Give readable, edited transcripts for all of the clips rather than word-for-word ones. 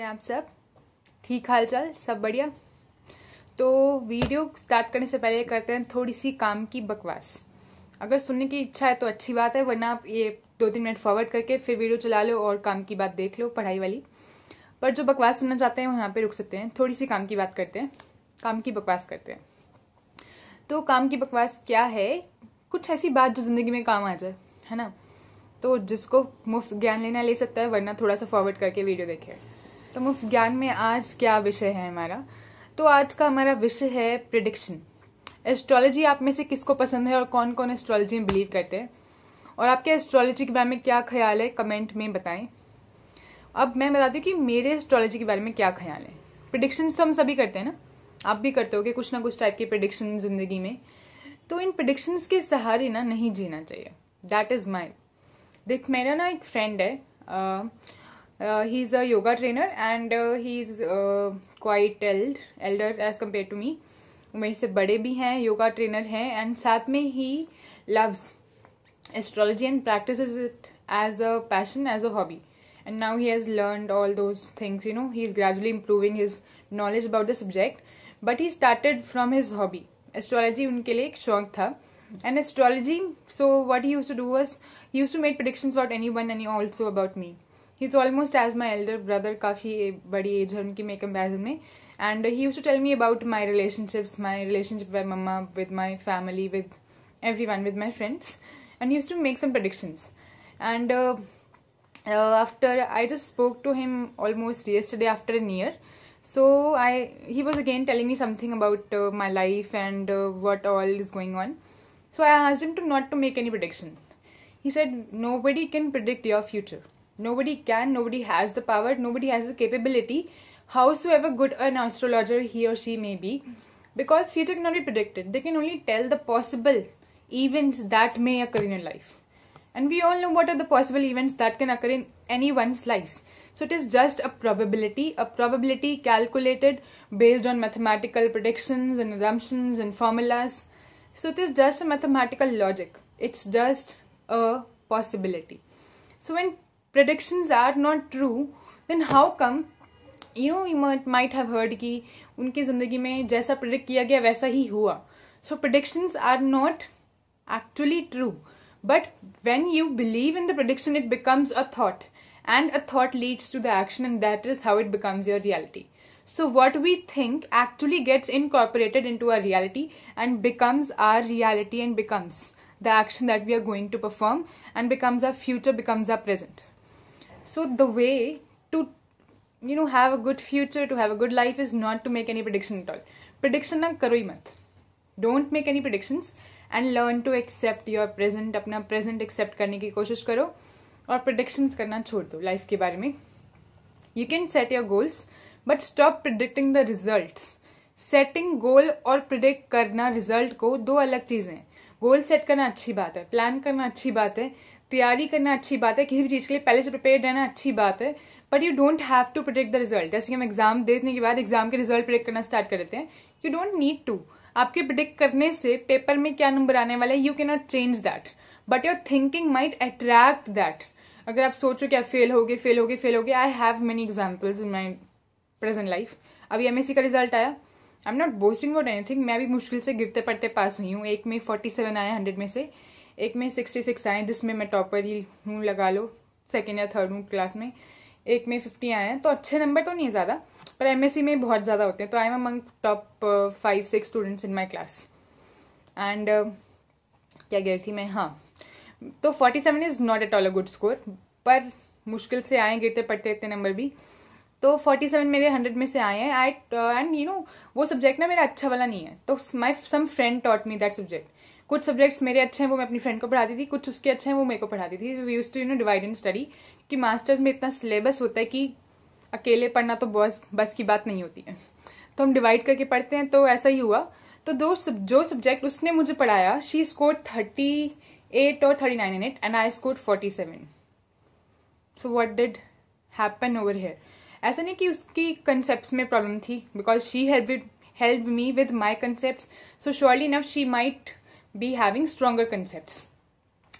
कैसे हैं आप सब? ठीक हाल चाल, सब बढ़िया। तो वीडियो स्टार्ट करने से पहले करते हैं थोड़ी सी काम की बकवास। अगर सुनने की इच्छा है तो अच्छी बात है, वरना आप ये 2-3 मिनट फॉरवर्ड करके फिर वीडियो चला लो और काम की बात देख लो, पढ़ाई वाली। पर जो बकवास सुनना चाहते हैं वो यहाँ पर रुक सकते हैं। थोड़ी सी काम की बात करते हैं, काम की बकवास करते हैं। तो काम की बकवास क्या है? कुछ ऐसी बात जो ज़िंदगी में काम आ जाए, है ना। तो जिसको मुफ्त ज्ञान लेना ले सकता है, वरना थोड़ा सा फॉरवर्ड करके वीडियो देखें। तो मुफ्त ज्ञान में आज क्या विषय है हमारा? तो आज का हमारा विषय है प्रेडिक्शन। एस्ट्रोलॉजी आप में से किसको पसंद है और कौन कौन एस्ट्रोलॉजी में बिलीव करते हैं, और आपके एस्ट्रोलॉजी के बारे में क्या ख्याल है, कमेंट में बताएं। अब मैं बताती हूँ कि मेरे एस्ट्रोलॉजी के बारे में क्या ख्याल है। प्रेडिक्शंस तो हम सभी करते हैं ना, आप भी करते हो कि कुछ ना कुछ टाइप के प्रेडिक्शन जिंदगी में। तो इन प्रेडिक्शंस के सहारे ना नहीं जीना चाहिए। दैट इज़ माई देख, मेरा ना एक फ्रेंड है, he is a yoga trainer and he is quite elder age compare to me. मेरे से बड़े भी हैं, योगा ट्रेनर हैं, एंड साथ में he loves astrology and practices it as a passion, as a hobby. And now he has learned all those things, you know. He is gradually improving his knowledge about the subject, but he started from his hobby. Astrology उनके लिए एक शौक था, and astrology, so what he used to do was he used to make predictions about anyone and also about me. He's almost as my elder brother, काफ़ी बड़ी as है उनकी मेरे कंपेरिजन में, and he used to tell me about my relationships, my relationship with mama, with my family, with everyone, with my friends, and he used to make some predictions. And after I just spoke to him almost yesterday after a year, so he was again telling me something about my life and what all is going on. So I asked him to not to make any prediction. He said, nobody can predict your future. Nobody can, nobody has the power, nobody has the capability, howsoever good an astrologer he or she may be, because future cannot be predicted. They can only tell the possible events that may occur in your life. And we all know what are the possible events that can occur in anyone's lives. So it is just a probability calculated based on mathematical predictions and assumptions and formulas. So it is just a mathematical logic. It's just a possibility. So when predictions are not true, then how come, you know, you might have heard कि उनकी ज़िंदगी में जैसा predict किया गया वैसा ही हुआ. So predictions are not actually true. But when you believe in the prediction, it becomes a thought. And a thought leads to the action, and that is how it becomes your reality. So what we think actually gets incorporated into our reality and becomes our reality and becomes the action that we are going to perform and becomes our future, becomes our present. So the way to, you know, have a good future, to have a good life is not to make any prediction at all. Prediction ना करो ही मत. Don't make any predictions and learn to accept your present. अपना present accept करने की कोशिश करो और predictions करना छोड़ दो life के बारे में. You can set your goals. But stop predicting the result. Setting goal और प्रिडिक्ट करना रिजल्ट को दो अलग चीज़ें हैं। गोल सेट करना अच्छी बात है, प्लान करना अच्छी बात है, तैयारी करना अच्छी बात है, किसी भी चीज़ के लिए पहले से प्रिपेयर रहना अच्छी बात है, but you don't have to predict the result. जैसे कि हम एग्जाम देने के बाद एग्जाम के रिजल्ट प्रिडिक्ट करना स्टार्ट कर देते हैं, यू डोंट नीड टू। आपके प्रिडिक्ट करने से पेपर में क्या नंबर आने वाला है, you can not change that, but your thinking might attract that. अगर आप सोचो कि आप फेल हो गए, I have many examples in my present life. अभी MSc का रिजल्ट आया, I am not boasting about anything, मैं भी मुश्किल से गिरते पड़ते पास हुई हूँ। एक में 47 आए 100 में से, एक में 66 आए जिसमें मैं टॉपर ही हूँ, लगा लो सेकेंड या थर्ड हूँ क्लास में, एक में 50 आए हैं। तो अच्छे नंबर तो नहीं है ज़्यादा, पर MSc में बहुत ज़्यादा होते हैं। तो I am among top 5-6 students in my class, and क्या गिर थी मैं, हाँ। तो 47 is not at all a good score, पर मुश्किल से आए गिरते पड़ते इतने नंबर भी। तो 47 मेरे 100 में से आए हैं। आई एंड यू नो वो सब्जेक्ट ना मेरा अच्छा वाला नहीं है, तो my some friend taught me that subject. कुछ सब्जेक्ट्स मेरे अच्छे हैं वो मैं अपनी फ्रेंड को पढ़ाती थी, कुछ उसके अच्छे हैं वो मेरे को पढ़ाती थी। We used to, you know, divide and study, कि मास्टर्स में इतना सिलेबस होता है कि अकेले पढ़ना तो बस की बात नहीं होती है, तो हम डिवाइड करके पढ़ते हैं। तो ऐसा ही हुआ। तो जो सब्जेक्ट उसने मुझे पढ़ाया, शी स्कोर 38 और 39 in it and I score 47। So what did happen over here? ऐसा नहीं कि उसकी कंसेप्ट में प्रॉब्लम थी, because she help me with my concept, so surely enough she might be having stronger concept.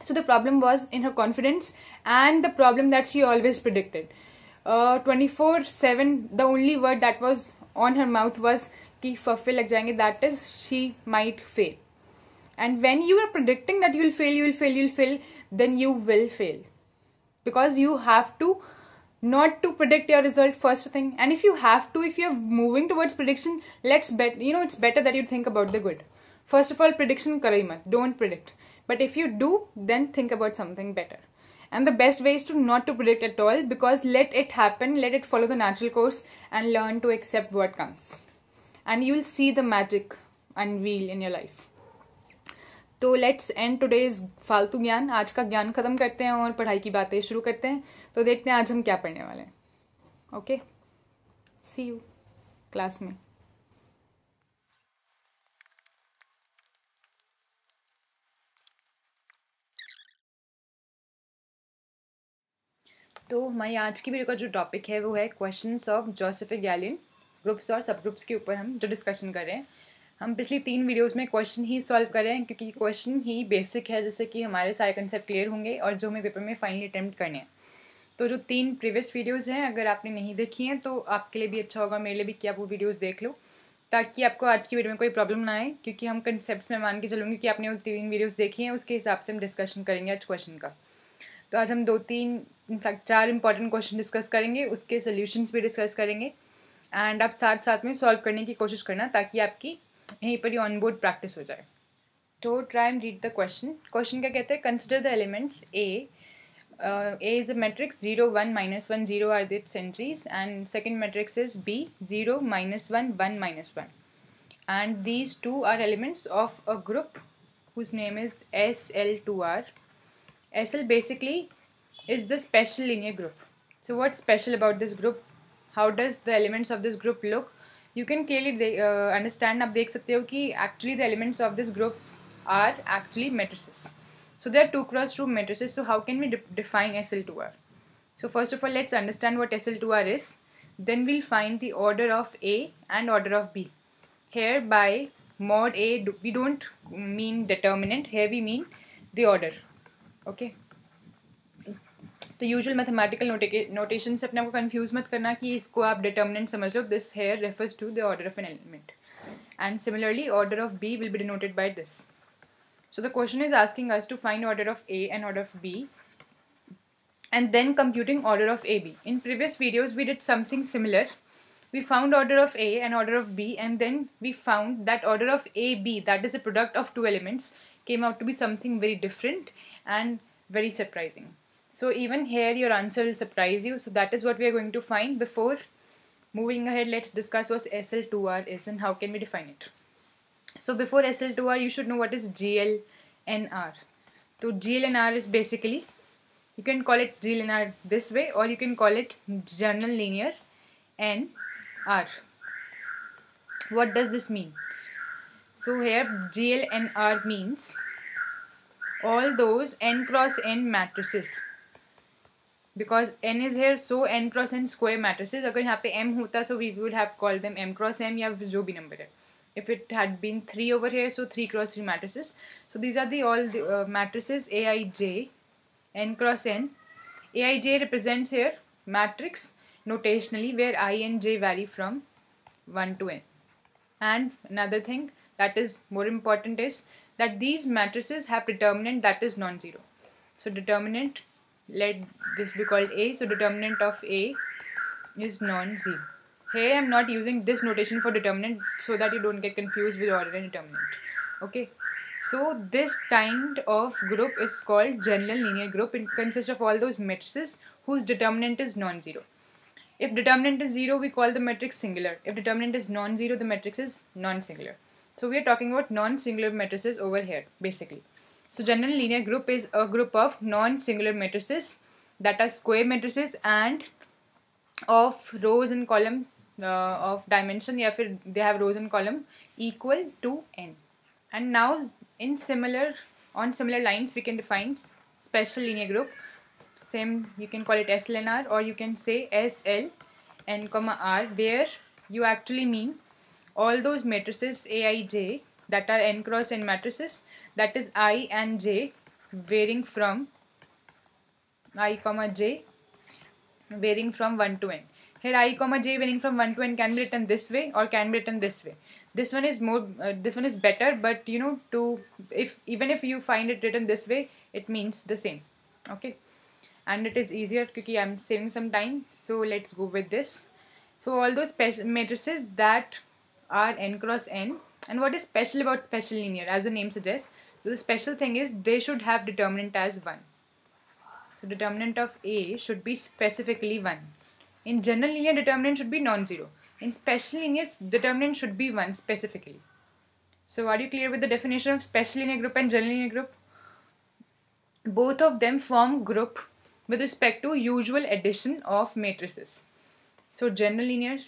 So the problem was in her confidence and the problem that she always predicted. 24/7 the only word that was on her mouth was कि फफे लग जाएंगे, that is she might fail. And when you are predicting that you will fail, then you will fail. Because you have to not to predict your result first thing. And if you have to, if you are moving towards prediction, let's bet, you know, it's better that you think about the good. First of all, prediction करो ही मत, don't predict. But if you do, then think about something better. And the best way is to not to predict at all, because let it happen, let it follow the natural course and learn to accept what comes. And you will see the magic unveil in your life. तो let's end today's फालतू ज्ञान. आज का ज्ञान खत्म करते हैं और पढ़ाई की बातें शुरू करते हैं. तो देखते हैं आज हम क्या पढ़ने वाले हैं. ओके, सी यू क्लास में. तो हमारी आज की वीडियो का जो टॉपिक है वो है questions of Joseph A Gallian. Groups और सब ग्रुप्स के ऊपर हम जो डिस्कशन कर रहे हैं. हम पिछली 3 वीडियोस में क्वेश्चन ही सॉल्व कर रहे हैं, क्योंकि क्वेश्चन ही बेसिक है जिससे कि हमारे सारे कंसेप्ट क्लियर होंगे और जो हमें पेपर में फाइनली अटैम्प्ट करने हैं. तो जो 3 प्रीवियस वीडियोस हैं, अगर आपने नहीं देखी हैं तो आपके लिए भी अच्छा होगा, मेरे लिए भी, कि आप वो वीडियोस देख लो, ताकि आपको आज की वीडियो में कोई प्रॉब्लम ना आए. क्योंकि हम कंसेप्ट में मान के चलूँगी कि आपने वो 3 वीडियोज़ देखी हैं, उसके हिसाब से हम डिस्कशन करेंगे आज क्वेश्चन का. तो आज हम 2-3 इनफैक्ट 4 इंपॉर्टेंट क्वेश्चन डिस्कस करेंगे, उसके सोल्यूशन्स भी डिस्कस करेंगे. एंड आप साथ साथ में सॉल्व करने की कोशिश करना, ताकि आपकी यहीं पर ही ऑन बोर्ड प्रैक्टिस हो जाए. तो try and read the question. Question क्या कहते हैं? Consider the elements A is a matrix 0 1 -1 0 are the its entries and second matrix is B 0 -1 1 -1 and these 2 are elements of a group whose name is SL2R. SL basically is the special linear group. So what's special about this group? How does the elements of this group look? You can clearly understand. आप देख सकते हो कि actually the elements of this group are actually matrices. So there are 2 cross 2 matrices. So how can we define SL2R? So first of all, let's understand what SL2R is. Then we'll find the order of A and order of B. Here by mod A, we don't mean determinant. Here we mean the order. Okay. तो usual mathematical notation से अपने आपको confuse मत करना कि इसको आप determinant समझ लो. This here refers to the order of an element and similarly order of B will be denoted by this. So the question is asking us to find order of A and order of B and then computing order of A B. In previous videos we did something similar. We found order of A and order of B and then we found that order of A B, that is the product of 2 elements, came out to be something very different and very surprising. So even here your answer will surprise you. So that is what we are going to find. Before moving ahead, let's discuss what SL2R is and how can we define it. So before SL2R you should know what is GLnR. So GLnR is basically, you can call it GLnR this way or you can call it general linear nR. What does this mean? So here GLnR means all those n cross n matrices. Because n is here, so n cross n square matrices. अगर यहाँ पे m होता so we would have called them m cross m या जो भी number है. If it had been 3 over here, so 3 cross 3 matrices. So these are the all the matrices Aij, n cross n. Aij represents here matrix notationally where I and j vary from 1 to n. And another thing that is more important is that these matrices have determinant that is non-zero. So determinant, let this be called A. So determinant of A is non-zero. Here I am not using this notation for determinant so that you don't get confused with order and determinant. Okay. So this kind of group is called general linear group. It consists of all those matrices whose determinant is non-zero. If determinant is 0, we call the matrix singular. If determinant is non-zero, the matrix is non-singular. So we are talking about non-singular matrices over here basically. So general linear group is a group of non-singular matrices that are square matrices and of rows and column of dimension, yeah, if they have rows and column equal to n. And now in similar lines we can define special linear group. Same, you can call it SLnR or you can say SLn(R) where you actually mean all those matrices Aij that are n cross n matrices, that is I and j varying from i, j varying from 1 to n. Here I, j varying from 1 to n can be written this way or can be written this way. This one is more, this one is better, but you know, even if you find it written this way, it means the same, okay? And it is easier because I am saving some time, so let's go with this. So all those matrices that are n cross n, and what is special about special linear, as the name suggests, so the special thing is they should have determinant as 1. So determinant of A should be specifically 1. In general linear, determinant should be non-zero. In special linear, determinant should be 1 specifically. So are you clear with the definition of special linear group and general linear group? Both of them form group with respect to usual addition of matrices. So general linear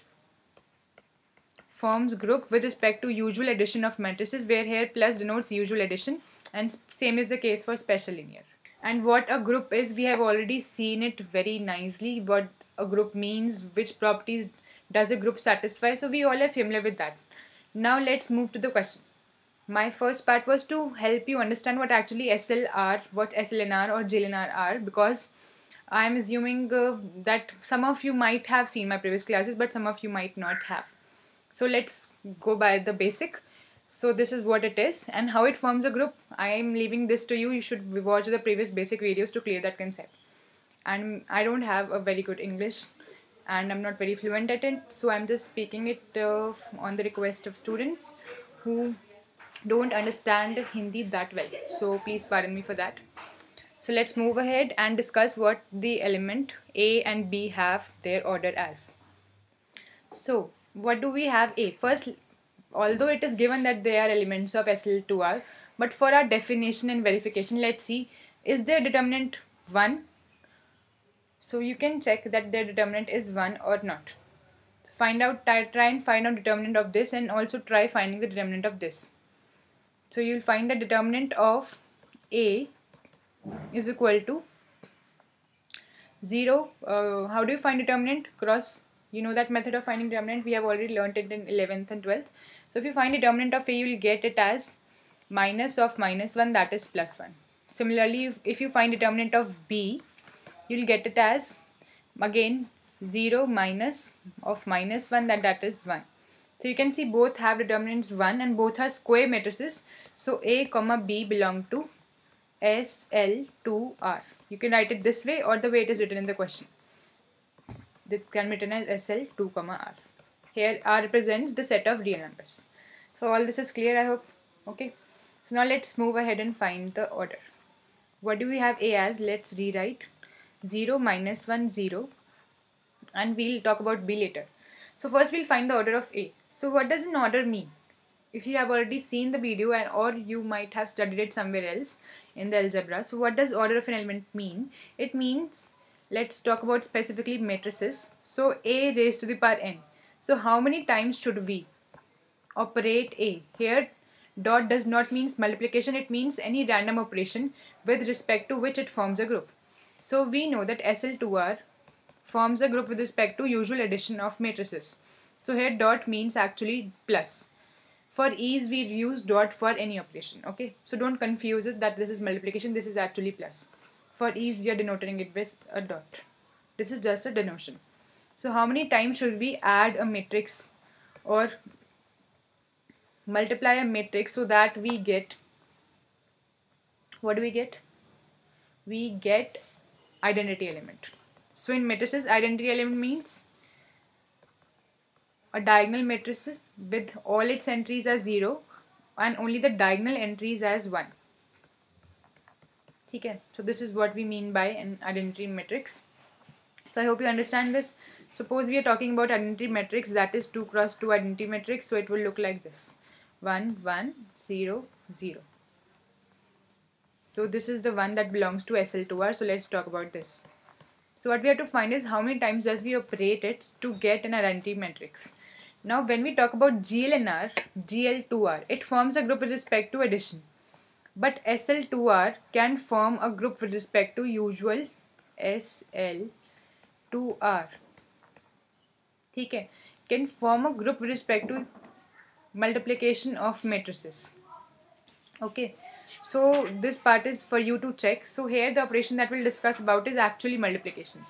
forms group with respect to usual addition of matrices, where here plus denotes usual addition, and same is the case for special linear. And what a group is, we have already seen it very nicely, what a group means, which properties does a group satisfy, so we all are familiar with that. Now let's move to the question. My first part was to help you understand what actually SLR, what SLnR or GLnR are, because I am assuming that some of you might have seen my previous classes, but some of you might not have. So let's go by the basic. So this is what it is and how it forms a group. I am leaving this to you. You should watch the previous basic videos to clear that concept. And I don't have a very good English, and I'm not very fluent at it, so I'm just speaking it on the request of students who don't understand Hindi that well, so please pardon me for that. So let's move ahead and discuss what the element A and B have their order as. So what do we have? A, first, although it is given that they are elements of SL2R, but for our definition and verification, let's see, is their determinant 1? So you can check that their determinant is 1 or not. So find out, try and find out determinant of this, and also try finding the determinant of this. So you will find the determinant of A is equal to 0. How do you find determinant? Cross, you know that method of finding determinant, we have already learnt it in 11th and 12th. So if you find determinant of A, you will get it as minus of minus 1, that is plus 1. Similarly, if you find determinant of B, you will get it as again 0 minus of minus 1, that is 1. So you can see both have determinants 1 and both are square matrices. So A, B belong to SL2R. You can write it this way or the way it is written in the question. It can be written as SL2R. Here R represents the set of real numbers. So all this is clear, I hope. Okay. So now let's move ahead and find the order. What do we have A as? Let's rewrite. 0 minus 1 0, and we'll talk about B later. So first we'll find the order of A. So what does an order mean? If you have already seen the video, and or you might have studied it somewhere else in the algebra. So what does order of an element mean? It means, let's talk about specifically matrices. So A raised to the power n. So how many times should we operate A? Here dot does not mean multiplication, it means any random operation with respect to which it forms a group. So we know that SL2R forms a group with respect to usual addition of matrices. So here dot means actually plus. For ease, we use dot for any operation, okay? So don't confuse it that this is multiplication, this is actually plus. For ease, we are denoting it with a dot. This is just a denotation. So how many times should we add a matrix or multiply a matrix so that we get, what do we get? We get identity element. So in matrices, identity element means a diagonal matrix with all its entries as 0 and only the diagonal entries as 1. Okay, so this is what we mean by an identity matrix. So I hope you understand this. Suppose we are talking about identity matrix, that is 2 cross 2 identity matrix, so it will look like this. 1, 1, 0, 0. So this is the one that belongs to SL2R, so let's talk about this. So what we have to find is how many times does we operate it to get an identity matrix. Now when we talk about GLnR, GL2R, it forms a group with respect to addition. But SL2R can form a group with respect to usual SL2R. Okay, can form a group with respect to multiplication of matrices. Okay. So this part is for you to check. So here the operation that we'll discuss about is actually multiplication.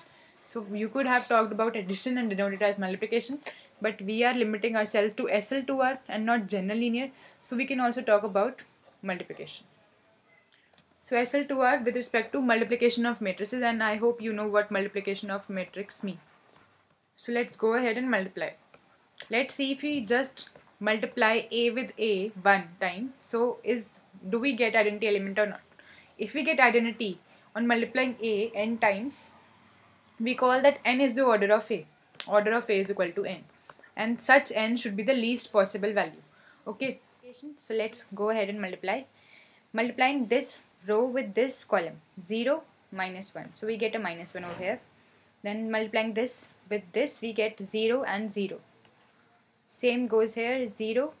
So you could have talked about addition and denoted as multiplication, but we are limiting ourselves to SL2R and not general linear, so we can also talk about multiplication. So SL2R with respect to multiplication of matrices, and I hope you know what multiplication of matrix means. So let's go ahead and multiply. Let's see if we just multiply A with A one time. So do we get identity element or not? If we get identity on multiplying A n times, we call that n is the order of A. Order of A is equal to n, and such n should be the least possible value. Okay, so let's go ahead and multiply. Multiplying this row with this column, 0, minus 1. So we get a minus 1 over here. Then multiplying this with this, we get 0 and 0. Same goes here, 0,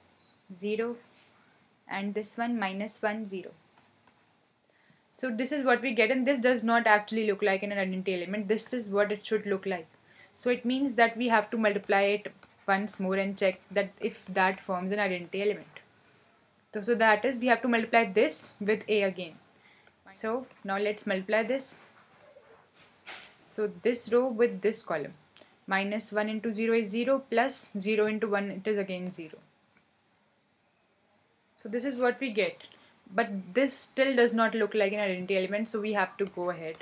0, and this one, minus 1, 0. So this is what we get, and this does not actually look like an identity element. This is what it should look like. So it means that we have to multiply it once more and check that if that forms an identity element. So that is, we have to multiply this with A again. So now let's multiply this. So this row with this column, minus 1 into 0 is 0, plus 0 into 1 it is again 0. So this is what we get, but this still does not look like an identity element, so we have to go ahead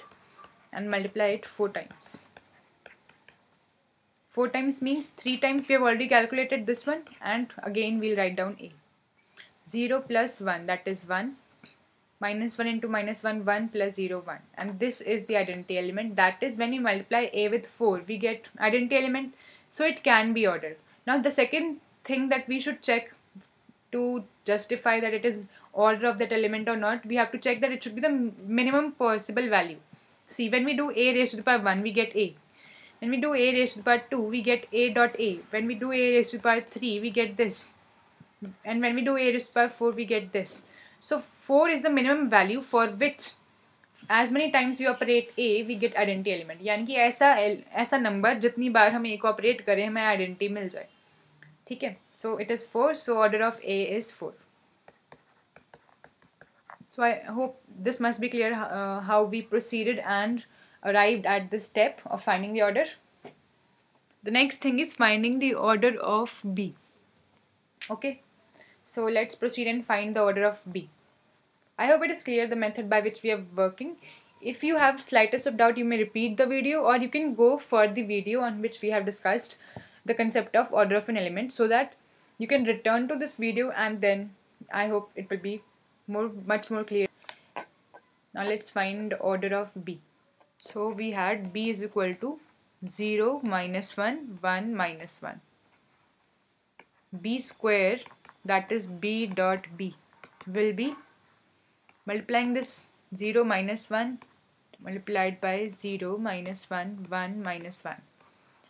and multiply it 4 times. 4 times means 3 times we have already calculated this one, and again we'll write down A. 0 plus 1, that is 1, minus 1 into minus 1, 1 plus 0, 1, and this is the identity element. That is, when you multiply A with 4, we get identity element, so it can be ordered. Now the second thing that we should check to justify that it is order of that element or not, we have to check that it should be the minimum possible value. See, when we do A raised to the power 1, we get A. When we do A raised to the power 2, we get A dot A. When we do A raised to the power 3, we get this. And when we do A raised to the power 4, we get this. So 4 is the minimum value for which, as many times we operate A, we get identity element. यानी कि ऐसा number जितनी बार हम A को operate करें हमें identity मिल जाए. ठीक है? So it is 4. So order of A is 4. So I hope this must be clear how we proceeded and arrived at this step of finding the order. The next thing is finding the order of B. Okay. So let's proceed and find the order of B. I hope it is clear the method by which we are working. If you have slightest of doubt, you may repeat the video, or you can go for the video on which we have discussed the concept of order of an element, so that you can return to this video, and then I hope it will be much more clear. Now let's find order of B. So we had B is equal to 0, minus 1, 1, minus 1. B square, that is B dot B, will be multiplying this 0 minus 1 multiplied by 0 minus 1 1 minus 1.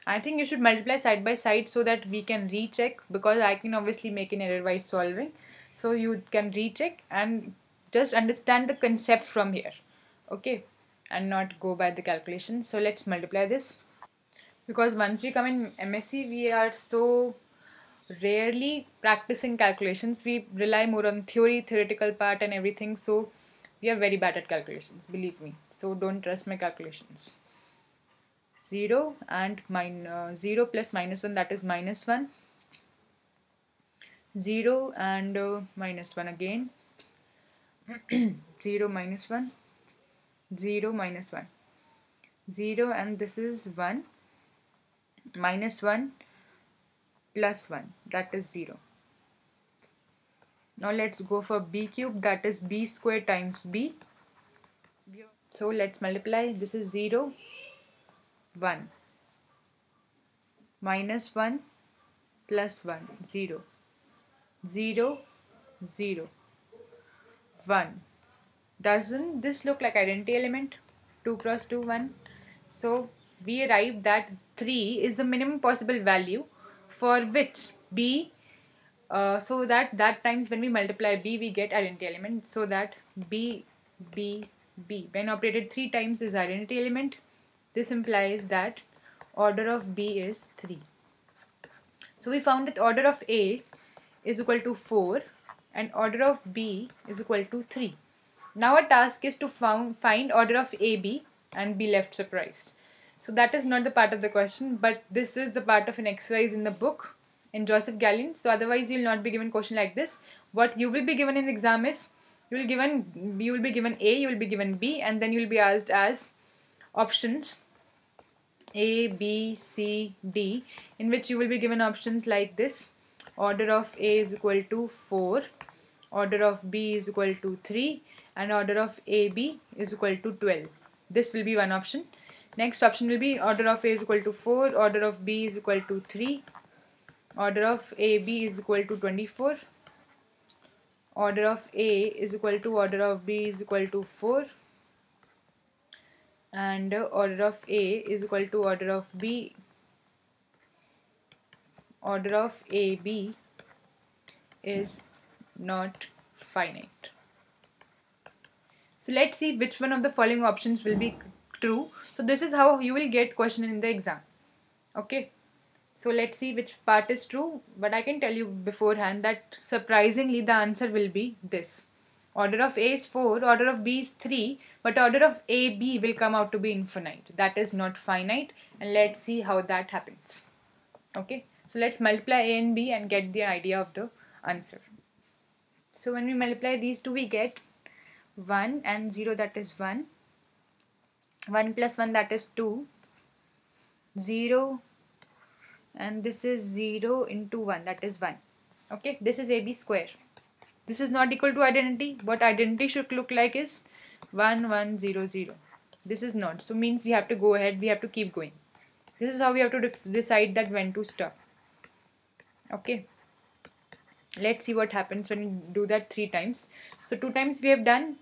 I think you should multiply side by side so that we can recheck, because I can obviously make an error by solving. So you can recheck and just understand the concept from here, okay, and not go by the calculation. So let's multiply this, because once we come in MSc we are so rarely practicing calculations. We rely more on theory, theoretical part and everything, so we are very bad at calculations, believe me. So don't trust my calculations. 0 and 0 plus minus 1, that is minus 1. 0 and minus 1 again. 0 minus 1. 0 minus 1. 0 and this is 1. Minus 1. Plus 1, that is 0. Now let's go for B cube, that is B square times B. So let's multiply. This is 0, 1, minus 1, plus 1, 0, 0, 0, 1. Doesn't this look like identity element? 2 cross 2, 1. So we arrived that 3 is the minimum possible value for which B, so that times when we multiply B, we get identity element. So that B, B, B, when operated 3 times is identity element. This implies that order of B is 3. So we found that order of A is equal to 4 and order of B is equal to 3. Now our task is to find order of AB and be left surprised. So that is not the part of the question, but this is the part of an exercise in the book in Joseph Gallian. So otherwise you will not be given question like this. What you will be given in exam is, you will be given A, you will be given B, and then you will be asked as options A, B, C, D, in which you will be given options like this. Order of A is equal to 4, order of B is equal to 3, and order of AB is equal to 12. This will be one option. Next option will be order of A is equal to 4, order of B is equal to 3, order of AB is equal to 24, order of A is equal to order of B is equal to 4, and order of A is equal to order of B, order of AB is not finite. So let's see which one of the following options will be true. So this is how you will get question in the exam. Okay, so let's see which part is true, but I can tell you beforehand that surprisingly the answer will be this. Order of A is 4, order of B is 3, but order of AB will come out to be infinite. That is not finite, and let's see how that happens. Okay, so let's multiply A and B and get the idea of the answer. So when we multiply these two, we get 1 and 0, that is 1. 1 plus 1, that is 2. 0, and this is 0 into 1, that is 1. Okay, this is AB square. This is not equal to identity. What identity should look like is 1, 1, 0, 0. This is not. So means we have to go ahead, we have to keep going. This is how we have to decide that when to stop. Okay. Let's see what happens when we do that 3 times. So 2 times we have done.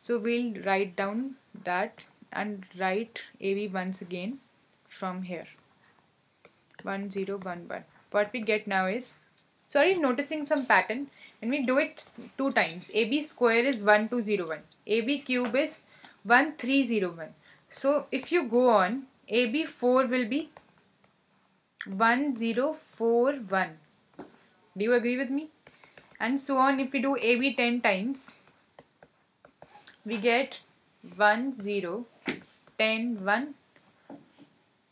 So we'll write down that and write AB once again from here. 1, 0, 1, 1. What we get now is, so are you noticing some pattern? When we do it 2 times, AB square is 1201, AB cube is 1301. So if you go on, AB 4 will be 1041. Do you agree with me? And so on, if we do AB 10 times, we get 10, 1,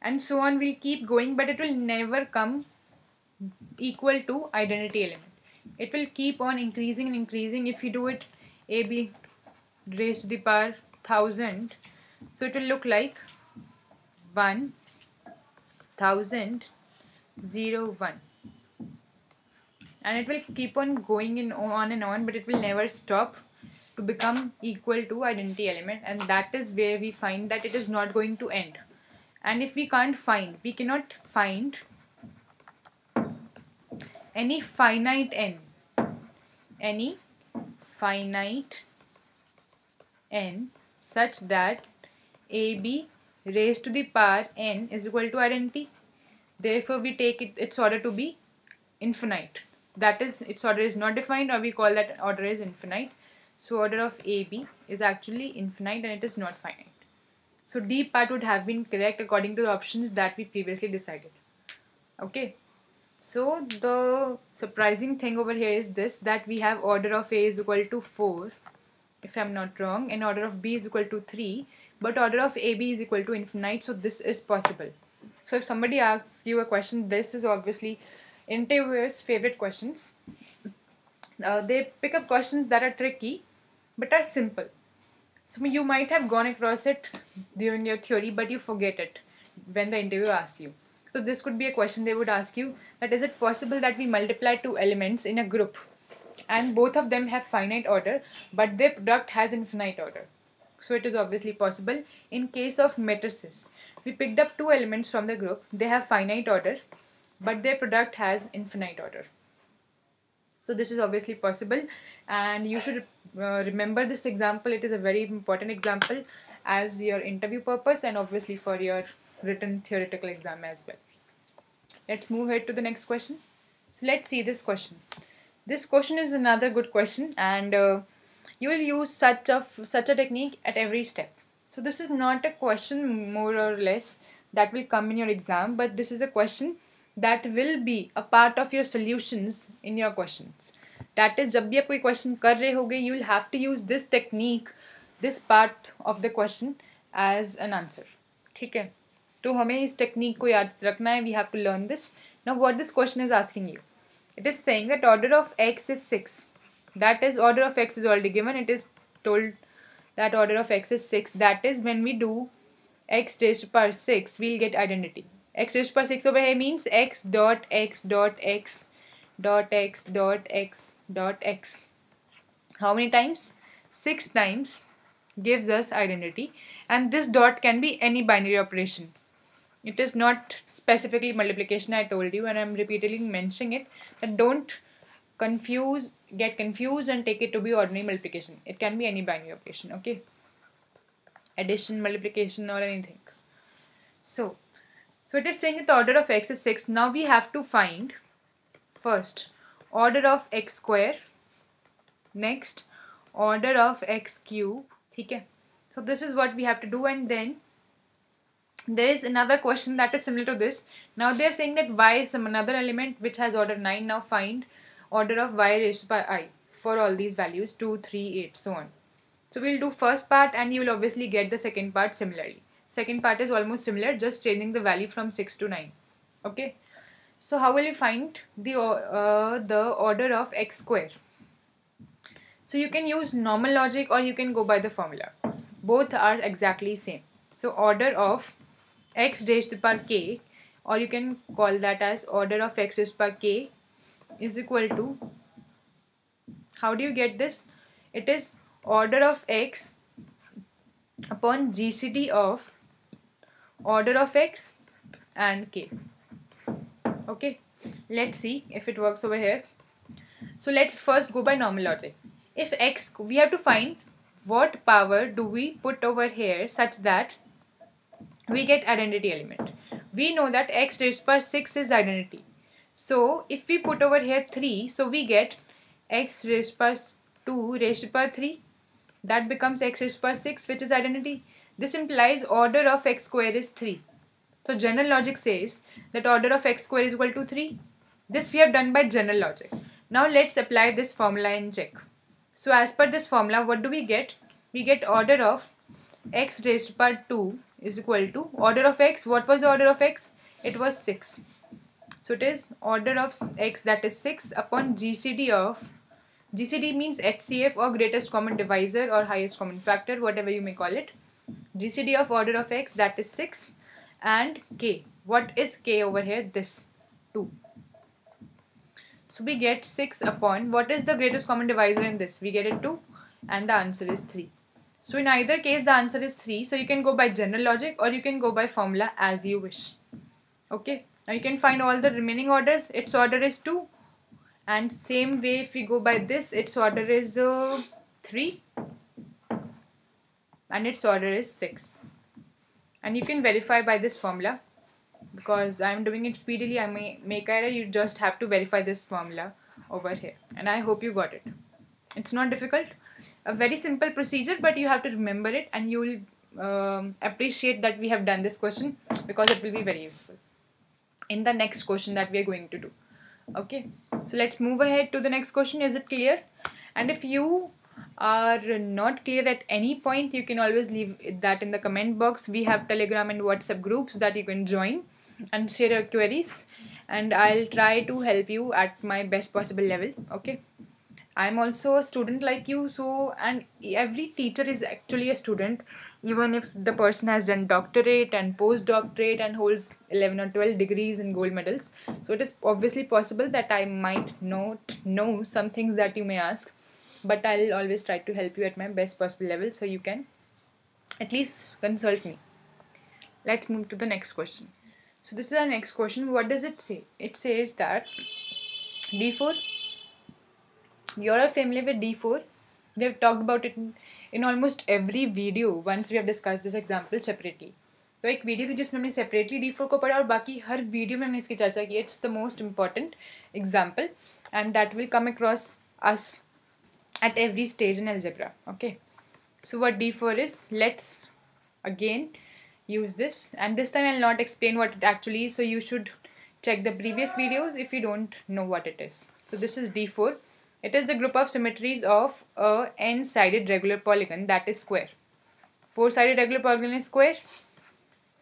and so on. We'll keep going, but it will never come equal to identity element. It will keep on increasing and increasing. If you do it AB raised to the power 1000, so it will look like 1001, and it will keep on going on and on, but it will never stop to become equal to identity element, and that is where we find that it is not going to end. And if we can't find, we cannot find any finite n such that AB raised to the power n is equal to identity, therefore we take its order to be infinite. That is, its order is not defined, or we call that order is infinite. So order of AB is actually infinite and it is not finite. So D part would have been correct according to the options that we previously decided. Okay. So the surprising thing over here is this, that we have order of A is equal to 4, if I'm not wrong, and order of B is equal to 3, but order of AB is equal to infinite, so this is possible. So if somebody asks you a question, this is obviously interviewers' favorite questions. They pick up questions that are tricky but are simple. So you might have gone across it during your theory, but you forget it when the interviewer asks you. So this could be a question they would ask you, that is it possible that we multiply 2 elements in a group and both of them have finite order but their product has infinite order? So it is obviously possible. In case of matrices, we picked up 2 elements from the group, they have finite order but their product has infinite order. So this is obviously possible, and you should remember this example. It is a very important example as your interview purpose and obviously for your written theoretical exam as well. Let's move ahead to the next question. So let's see this question. This question is another good question, and you will use such a technique at every step. So this is not a question more or less that will come in your exam, but this is a question that will be a part of your solutions in your questions. That is, जब भी आप कोई question कर रहे होगे, you will have to use this technique, this part of the question as an answer. ठीक है? तो हमें इस टेक्निक को याद रखना है. We have to learn this. Now what this question is asking you, it is saying that order of X is 6, that is order of X is already given. It is told that order of x is 6, that is when we do x raised per 6 we'll get identity. X raised per 6 over here means x dot x dot x dot x dot x dot x. How many times? 6 times gives us identity, and this dot can be any binary operation. It is not specifically multiplication, I told you, and I'm repeatedly mentioning it, that don't get confused and take it to be ordinary multiplication. It can be any binary operation, okay, addition, multiplication or anything. So it is saying that the order of x is 6. Now we have to find first order of x square, next order of x cube, okay. So this is what we have to do, and then there is another question that is similar to this. Now they are saying that y is some another element which has order 9. Now find order of y raised by I for all these values 2, 3, 8, so on. So we'll do first part, and you will obviously get the second part similarly. Second part is almost similar, just changing the value from 6 to 9. Okay. So how will you find the order of x square? So you can use normal logic or you can go by the formula. Both are exactly same. So order of x raised by k, or you can call that as order of x raised by k, is equal to, how do you get this? It is order of x upon GCD of order of x and k. Okay, let's see if it works over here. So let's first go by normal logic. If x, we have to find what power do we put over here such that we get identity element. We know that x raised by 6 is identity. So if we put over here 3, so we get x raised by 2 raised by 3, that becomes x raised by 6, which is identity. This implies order of x square is 3. So general logic says that order of x square is equal to 3. This we have done by general logic. Now let's apply this formula and check. So as per this formula, what do we get? We get order of x raised by 2 is equal to order of x. What was the order of x? It was 6. So it is order of x, that is 6, upon GCD of, GCD means HCF or greatest common divisor or highest common factor, whatever you may call it. GCD of order of x, that is 6, and k. What is k over here? This 2. So we get 6 upon, what is the greatest common divisor in this? We get it 2, and the answer is 3. So in either case the answer is 3. So you can go by general logic or you can go by formula as you wish. Okay. Now you can find all the remaining orders. Its order is 2, and same way if we go by this, its order is 3 and its order is 6, and you can verify by this formula. Because I am doing it speedily, I may make error. You just have to verify this formula over here, and I hope you got it. It's not difficult, a very simple procedure, but you have to remember it, and you will appreciate that we have done this question, because it will be very useful in the next question that we are going to do. Okay, so let's move ahead to the next question. Is it clear? And if you are not clear at any point, you can always leave that in the comment box. We have Telegram and WhatsApp groups that you can join and share your queries, and I'll try to help you at my best possible level. Okay, I'm also a student like you, so, and every teacher is actually a student, even if the person has done doctorate and postdoctorate and holds 11 or 12 degrees and gold medals. So it is obviously possible that I might not know some things that you may ask, but I'll always try to help you at my best possible level, so you can at least consult me. Let's move to the next question. So this is our next question. What does it say? It says that D4, you are familiar with D4. We have talked about it in almost every video. Once we have discussed this example separately. तो एक video थी जिसमें हमने separately D4 को पढ़ा, और बाकी हर video में हमने इसकी चर्चा की. It's the most important example, and that will come across us at every stage in algebra. Okay, so what D4 is, let's again use this, and this time I will not explain what it actually is, so you should check the previous videos if you don't know what it is. So this is D4. It is the group of symmetries of a n-sided regular polygon, that is square. Four-sided regular polygon is square.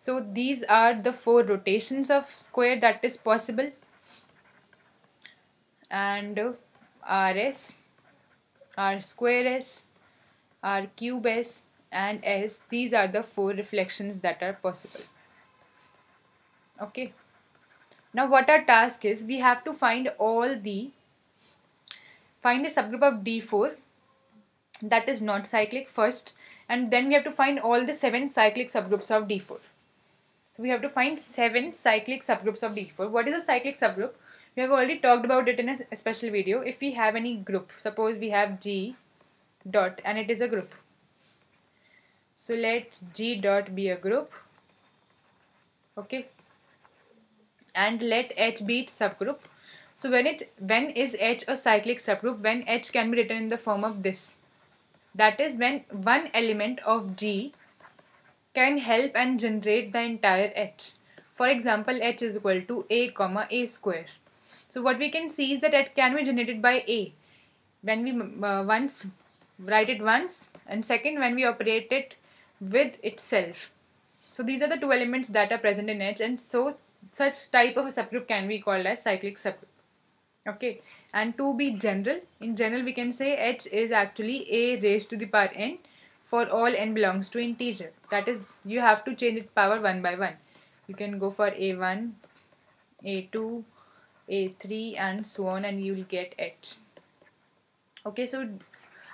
So these are the four rotations of square that is possible, and RS, R square S, R cube S and S, these are the four reflections that are possible. Okay, now what our task is, we have to find a subgroup of D4 that is not cyclic first, and then we have to find all the 7 cyclic subgroups of D4. So we have to find 7 cyclic subgroups of D4. What is a cyclic subgroup? We have already talked about it in a special video. If we have any group, suppose we have G dot and it is a group. So let G dot be a group, okay, and let H be its subgroup. So when is H a cyclic subgroup? When H can be written in the form of this. That is when one element of G can help and generate the entire H. For example, H is equal to a square. So what we can see is that H can be generated by A. When we once write it once, and second when we operate it with itself. So these are the two elements that are present in H, and so such type of a subgroup can be called as cyclic subgroup. Okay, and to be general, in general we can say H is actually a raised to the power n for all n belongs to integer. That is, you have to change its power one by one. You can go for a1, a2, a3 and so on, and you will get H. Okay, so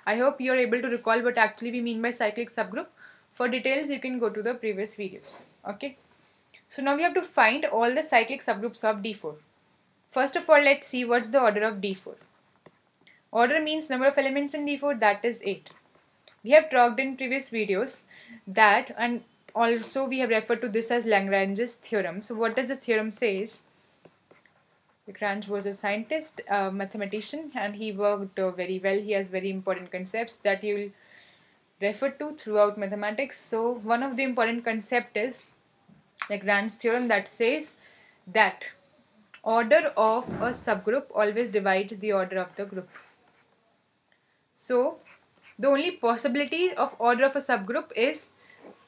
I hope you are able to recall what actually we mean by cyclic subgroup. For details you can go to the previous videos. Okay, so now we have to find all the cyclic subgroups of D4. First of all, let's see what's the order of D4. Order means number of elements in D4, that is 8. We have talked in previous videos that, and also we have referred to this as Lagrange's theorem. So what does this theorem say? Lagrange was a scientist, a mathematician, and he worked very well. He has very important concepts that you will refer to throughout mathematics. So one of the important concept is Lagrange's theorem that says that order of a subgroup always divides the order of the group. So the only possibility of order of a subgroup is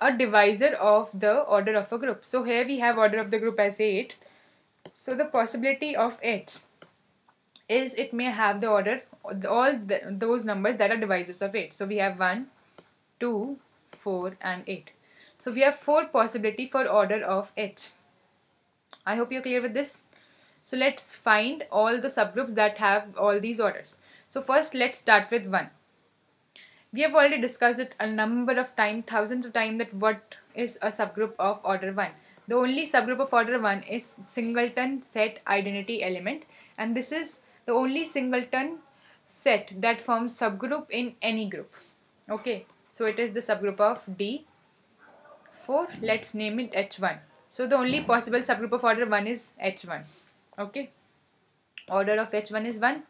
a divisor of the order of a group. So here we have order of the group as 8. So the possibility of H is it may have the order all those numbers that are divisors of 8. So we have 1, 2, 4 and 8. So we have 4 possibilities for order of H. I hope you are clear with this. So let's find all the subgroups that have all these orders. So first let's start with 1. We have already discussed it a number of times, thousands of times, that what is a subgroup of order 1. The only subgroup of order 1 is singleton set identity element, and this is the only singleton set that forms subgroup in any group. Okay, so it is the subgroup of D4. Let's name it H1. So the only possible subgroup of order 1 is H1. Okay, order of H1 is 1.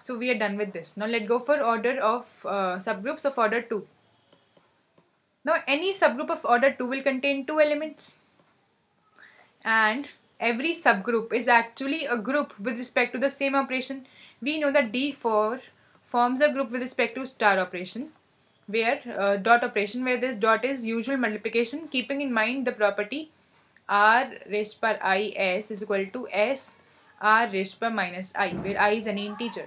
So we are done with this. Now let's go for order of subgroups of order 2. Now any subgroup of order 2 will contain 2 elements, and every subgroup is actually a group with respect to the same operation. We know that D4 forms a group with respect to star operation, where dot operation, where this dot is usual multiplication, keeping in mind the property R raised to power I S is equal to S R raised to minus I, where I is any integer.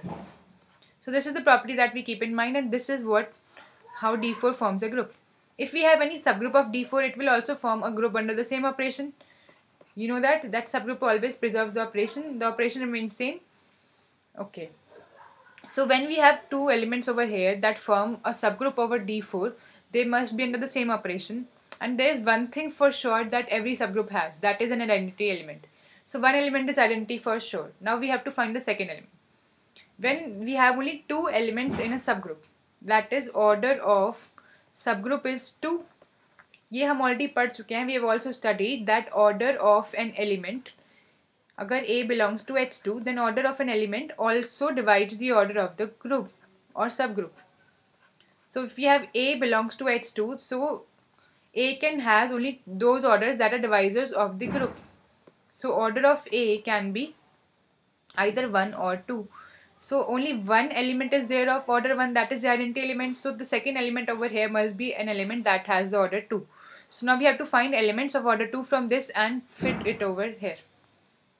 So this is the property that we keep in mind, and this is what how D4 forms a group. If we have any subgroup of D4, it will also form a group under the same operation. You know that that subgroup always preserves the operation remains same. Okay, so when we have 2 elements over here that form a subgroup over D4, they must be under the same operation, and there is one thing for sure that every subgroup has, that is an identity element. So one element is identity for sure. Now we have to find the second element. When we have only 2 elements in a subgroup, that is order of subgroup is 2. ये हम already पढ़ चुके हैं. We have also studied that order of an element, अगर A belongs to H2, then order of an element also divides the order of the group or subgroup. So if we have A belongs to H2, so A can has only those orders that are divisors of the group. So order of A can be either 1 or 2. So only one element is there of order 1, that is the identity element. So the second element over here must be an element that has the order 2. So now we have to find elements of order 2 from this and fit it over here.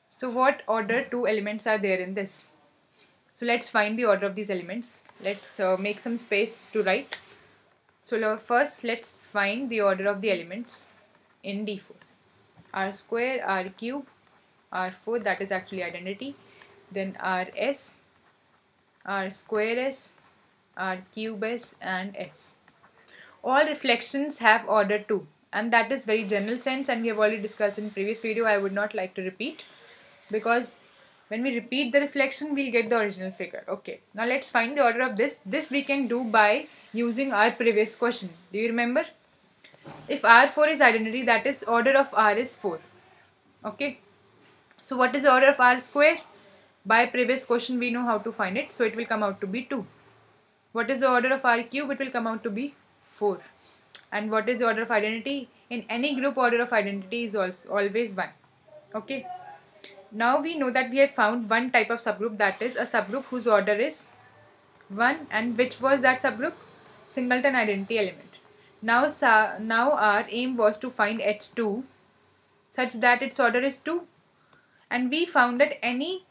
So what order 2 elements are there in this? So let's find the order of these elements. Let's make some space to write. So first let's find the order of the elements in D4. R square, R cube, R4, that is actually identity. Then RS, R square S, R cube S and S. All reflections have order 2, and that is very general sense, and we have already discussed in previous video. I would not like to repeat, because when we repeat the reflection, we'll get the original figure. Okay, now let's find the order of this. This we can do by using our previous question. Do you remember? If R4 is identity, that is order of R is 4. Okay, so what is the order of R square? By previous question we know how to find it, so it will come out to be 2. What is the order of R cube? It will come out to be 4. And what is the order of identity? In any group, order of identity is also always 1. Okay. Now we know that we have found one type of subgroup, that is a subgroup whose order is 1, and which was that subgroup? Singleton identity element. Now our aim was to find H2 such that its order is 2, and we found that any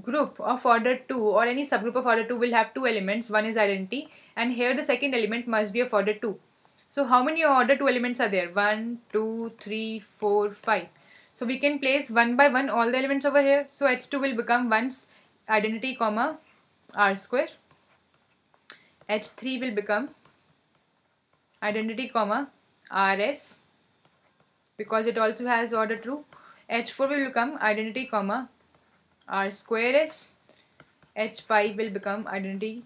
group of order 2 or any subgroup of order 2 will have 2 elements. One is identity, and here the second element must be of order 2. So how many order 2 elements are there? 1, 2, 3, 4, 5. So we can place one by one all the elements over here. So H2 will become 1's identity comma R square. H3 will become identity comma RS, because it also has order 2. H4 will become identity comma R square S. H5 will become identity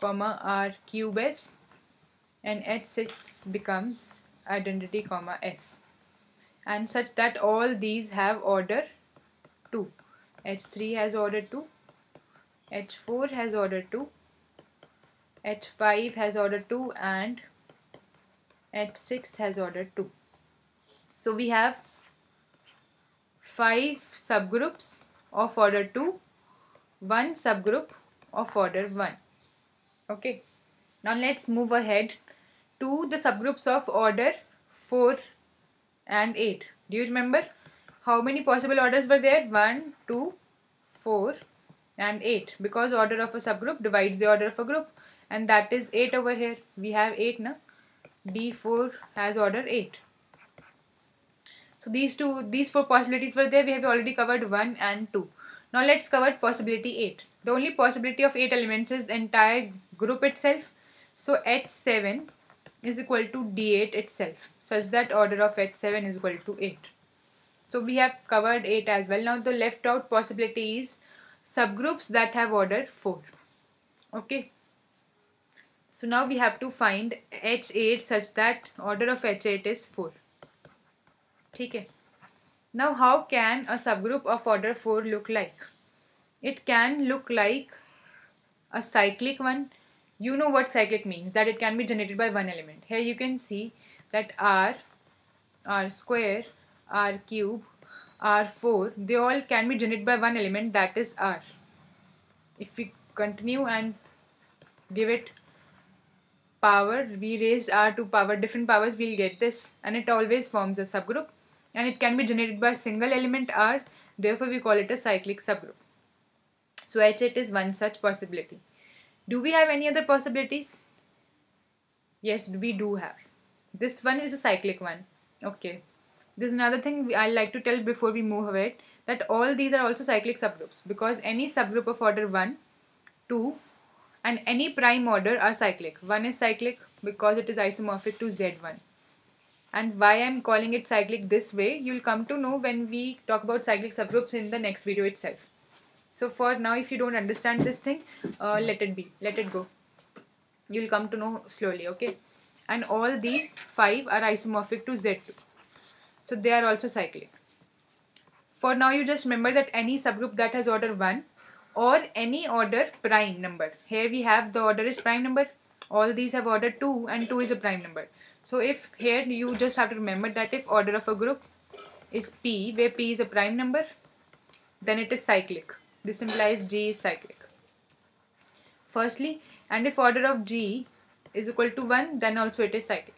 comma R cube S, and H6 becomes identity comma S. And such that all these have order 2. H3 has order 2, H4 has order 2, H5 has order 2, and H6 has order 2. So we have 5 subgroups of order 2, 1 subgroup of order 1. Okay, now let's move ahead to the subgroups of order 4 and 8. Do you remember how many possible orders were there? 1, 2, 4 and 8, because order of a subgroup divides the order of a group, and that is 8 over here. We have 8 now. D4 has order 8. So these four possibilities were there. We have already covered 1 and 2. Now let's cover possibility 8. The only possibility of 8 elements is the entire group itself. So H7 is equal to D8 itself, such that order of H7 is equal to 8. So we have covered 8 as well. Now the left out possibility is subgroups that have order 4. Okay. So now we have to find H8 such that order of H8 is 4. Okay. Now how can a subgroup of order 4 look like? It can look like a cyclic one. You know what cyclic means, that it can be generated by one element. Here you can see that R, R square, R cube, R4, they all can be generated by one element, that is R. If we continue and give it power, we raise R to power, different powers, we will get this, and it always forms a subgroup, and it can be generated by a single element R, therefore we call it a cyclic subgroup. So H8 is one such possibility. Do we have any other possibilities? Yes, we do have. This one is a cyclic one. Okay. This is another thing I like to tell before we move ahead, that all these are also cyclic subgroups, because any subgroup of order 1, 2 and any prime order are cyclic. 1 is cyclic because it is isomorphic to Z1. And why I am calling it cyclic this way, you will come to know when we talk about cyclic subgroups in the next video itself. So for now, if you don't understand this thing, let it be, let it go. You will come to know slowly, okay? And all these 5 are isomorphic to Z2. So they are also cyclic. For now, you just remember that any subgroup that has order 1 or any order prime number. Here we have the order is prime number. All these have order 2 and 2 is a prime number. So if here you just have to remember that if order of a group is P, where P is a prime number, then it is cyclic. This implies G is cyclic. Firstly, and if order of G is equal to 1, then also it is cyclic.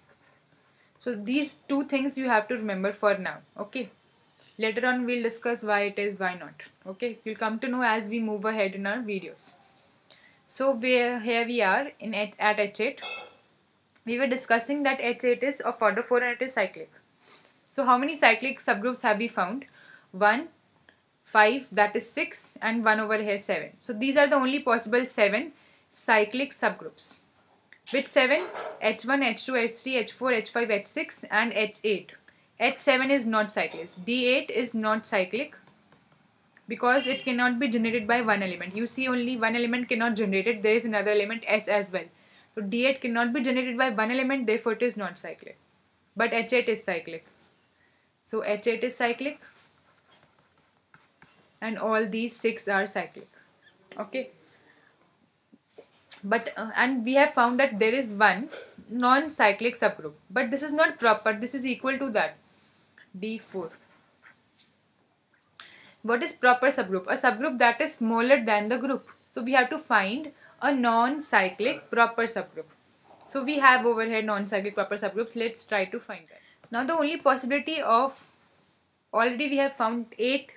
So these two things you have to remember for now, okay? Later on we'll discuss why it is, why not, okay? You'll come to know as we move ahead in our videos. So here we are in at H8. We were discussing that H8 is of order 4 and it is cyclic. So how many cyclic subgroups have we found? 1, 5, that is 6, and 1 over here 7. So these are the only possible 7 cyclic subgroups. Which 7? H1, H2, H3, H4, H5, H6 and H8. H7 is not cyclic. D8 is not cyclic because it cannot be generated by one element. You see, only one element cannot generate it. There is another element S as well. So D8 cannot be generated by one element, therefore it is not cyclic. But H8 is cyclic. So H8 is cyclic and all these 6 are cyclic. Okay. But and we have found that there is one non-cyclic subgroup, but this is not proper. This is equal to that D4. What is proper subgroup? A subgroup that is smaller than the group. So we have to find a non-cyclic proper subgroup. So we have over here non-cyclic proper subgroups. Let's try to find that. Now the only possibility of, already we have found 8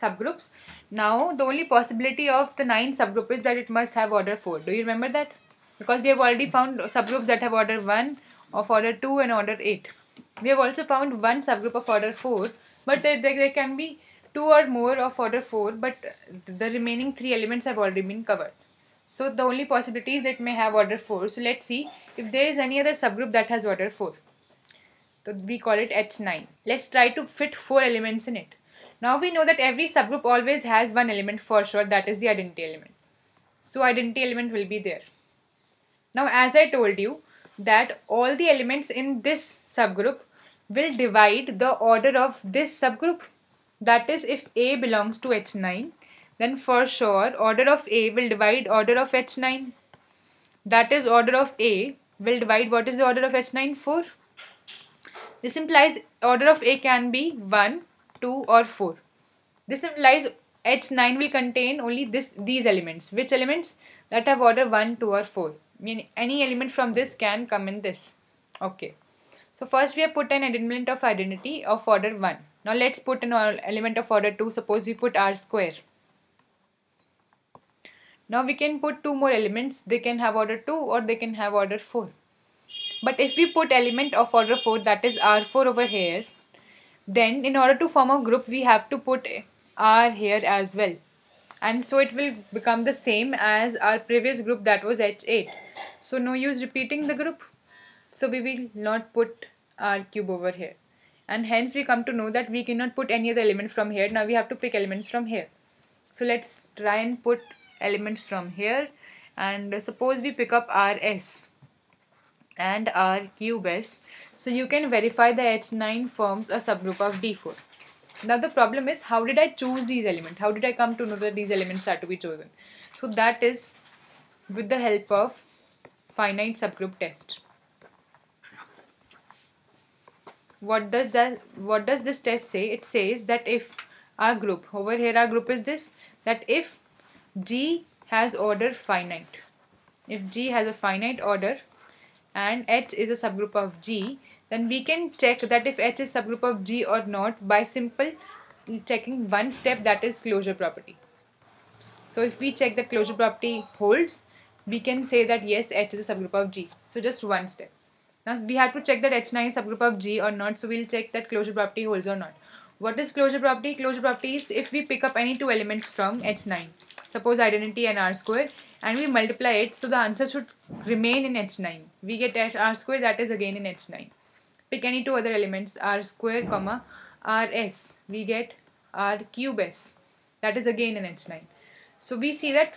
subgroups. Now the only possibility of the 9 subgroup is that it must have order 4. Do you remember that? Because we have already found subgroups that have order 1, of order 2 and order 8. We have also found one subgroup of order 4, but there can be 2 or more of order 4, but the remaining 3 elements have already been covered. So the only possibility is that it may have order 4. So let's see if there is any other subgroup that has order 4. So we call it H9. Let's try to fit 4 elements in it. Now we know that every subgroup always has one element for sure, that is the identity element. So identity element will be there. Now as I told you that all the elements in this subgroup will divide the order of this subgroup. That is, if A belongs to H9, then for sure order of A will divide order of H9. That is, order of A will divide, what is the order of H9? 4. This implies order of A can be 1. 2 or 4. This implies H9 will contain only these elements. Which elements? That have order 1, 2 or 4. I mean, any element from this can come in this. Okay. So first we have put an element of identity of order 1. Now let's put an element of order 2. Suppose we put R square. Now we can put 2 more elements. They can have order 2 or they can have order 4. But if we put element of order 4, that is R4 over here, then in order to form a group we have to put R here as well, and so it will become the same as our previous group, that was H8. So no use repeating the group, so we will not put R cube over here, and hence we come to know that we cannot put any other element from here. Now we have to pick elements from here. So let's try and put elements from here, and suppose we pick up RS and R cube S. So you can verify that H9 forms a subgroup of D4. Now the problem is, how did I choose these elements? How did I come to know that these elements are to be chosen? So that is with the help of finite subgroup test. What does this test say? It says that if our group, over here our group is this, that if G has order finite, if G has a finite order and H is a subgroup of G, then we can check that if H is subgroup of G or not by simple checking one step, that is closure property. So if we check that closure property holds, we can say that yes, H is a subgroup of G. So just one step. Now we have to check that H9 is subgroup of G or not, so we'll check that closure property holds or not. What is closure property? Closure property is if we pick up any two elements from H9, suppose identity and R square, and we multiply it, so the answer should remain in H9. We get R square, that is again in H9. Pick any two other elements, R square, comma, RS. We get R cube S, that is again in H9. So we see that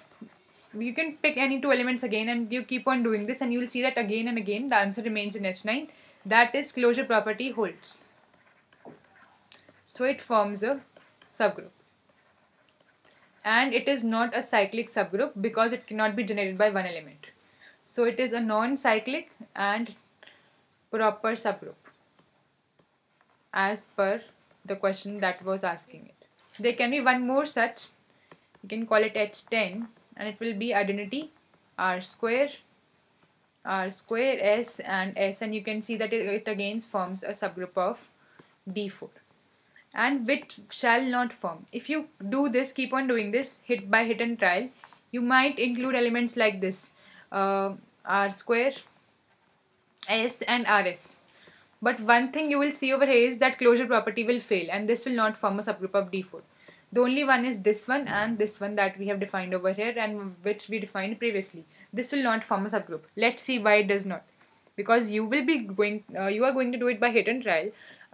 you can pick any two elements again, and you keep on doing this, and you will see that again and again the answer remains in H9. That is, closure property holds. So it forms a subgroup. And it is not a cyclic subgroup because it cannot be generated by one element. So it is a non-cyclic and proper subgroup as per the question that was asking it. There can be one more such, you can call it H10, and it will be identity R square square S and S, and you can see that it again forms a subgroup of D4, and which shall not form. If you do this, keep on doing this hit by hit and trial, you might include elements like this, R square, S and RS. But one thing you will see over here is that closure property will fail and this will not form a subgroup of D4. The only one is this one and this one that we have defined over here and which we defined previously. This will not form a subgroup. Let's see why it does not. Because you will be going, you are going to do it by hit and trial.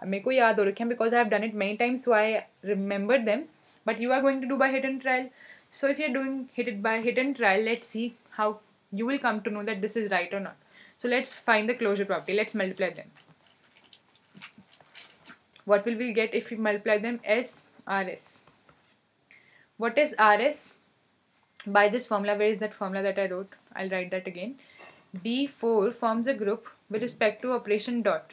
Because I have done it many times, so I remembered them. But you are going to do by hit and trial. So if you are doing it by hit and trial, let's see how you will come to know that this is right or not. So let's find the closure property. Let's multiply them. What will we get if we multiply them? S, RS. What is RS? By this formula, where is that formula that I wrote? I'll write that again. D4 forms a group with respect to operation dot.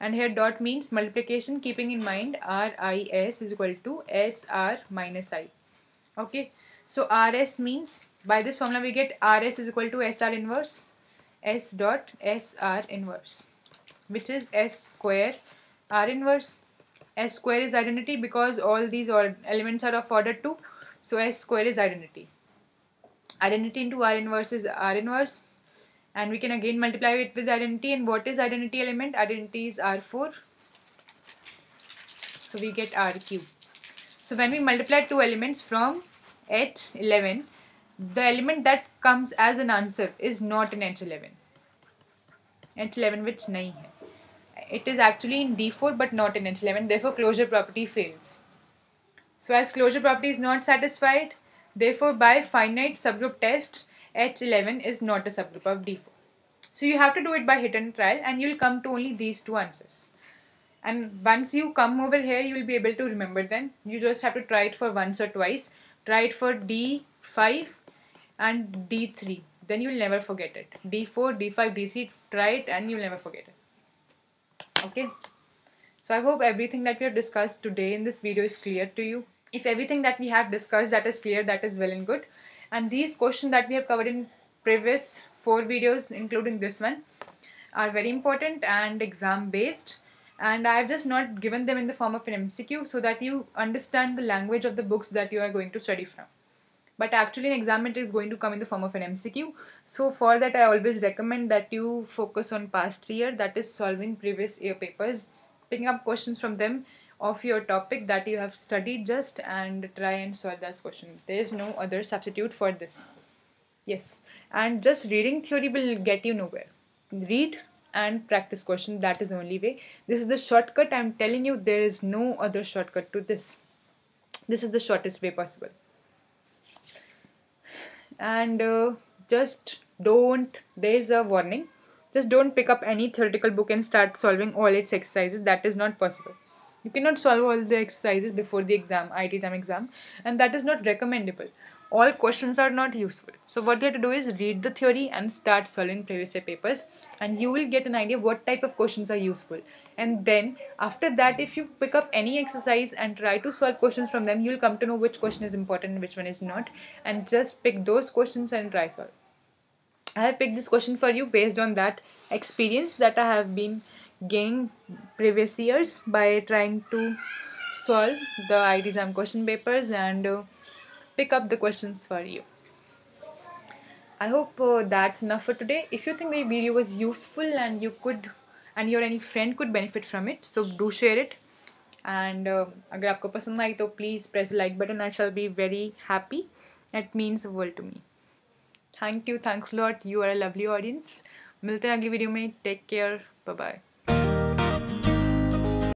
And here dot means multiplication, keeping in mind RIS is equal to SR minus I. Okay. So RS means, by this formula we get RS is equal to SR inverse, S dot SR inverse, which is S square R inverse. S square is identity because all these elements are of order 2. So S square is identity. Identity into R inverse is R inverse. And we can again multiply it with identity. And what is identity element? Identity is R4. So we get R cube. So when we multiply two elements from H11, the element that comes as an answer is not in H11. H11 which nahi hai. It is actually in D4 but not in H11, therefore closure property fails. So as closure property is not satisfied, therefore by finite subgroup test, H11 is not a subgroup of D4. So you have to do it by hit and trial and you will come to only these two answers. And once you come over here, you will be able to remember them. You just have to try it for once or twice. Try it for D5 and D3. Then you will never forget it. D4, D5, D3, try it and you will never forget it. Okay, so I hope everything that we have discussed today in this video is clear to you. If everything that we have discussed that is clear, that is well and good. And these questions that we have covered in previous 4 videos, including this one, are very important and exam based. And I have just not given them in the form of an MCQ so that you understand the language of the books that you are going to study from. But actually an exam is going to come in the form of an MCQ. So for that I always recommend that you focus on past year, that is solving previous year papers, picking up questions from them of your topic that you have studied just and try and solve that question. There is no other substitute for this. Yes, and just reading theory will get you nowhere. Read and practice questions, that is the only way. This is the shortcut, I am telling you, there is no other shortcut to this. This is the shortest way possible. And just don't, there is a warning, just don't pick up any theoretical book and start solving all its exercises. That is not possible. You cannot solve all the exercises before the exam, IIT JAM exam, and that is not recommendable. All questions are not useful. So what you have to do is read the theory and start solving previous year papers, and you will get an idea what type of questions are useful. And then after that, if you pick up any exercise and try to solve questions from them, you will come to know which question is important and which one is not. And just pick those questions and try solve. I have picked this question for you based on that experience that I have been gaining previous years by trying to solve the IIT JAM question papers and pick up the questions for you. I hope that's enough for today. If you think the video was useful and you could, and your any friend could benefit from it, so do share it. And agar aapko pasand aayi to please press the like button. I shall be very happy. That means the world to me. Thank you. Thanks a lot. You are a lovely audience. Milte hain agli video mein. Take care. Bye bye.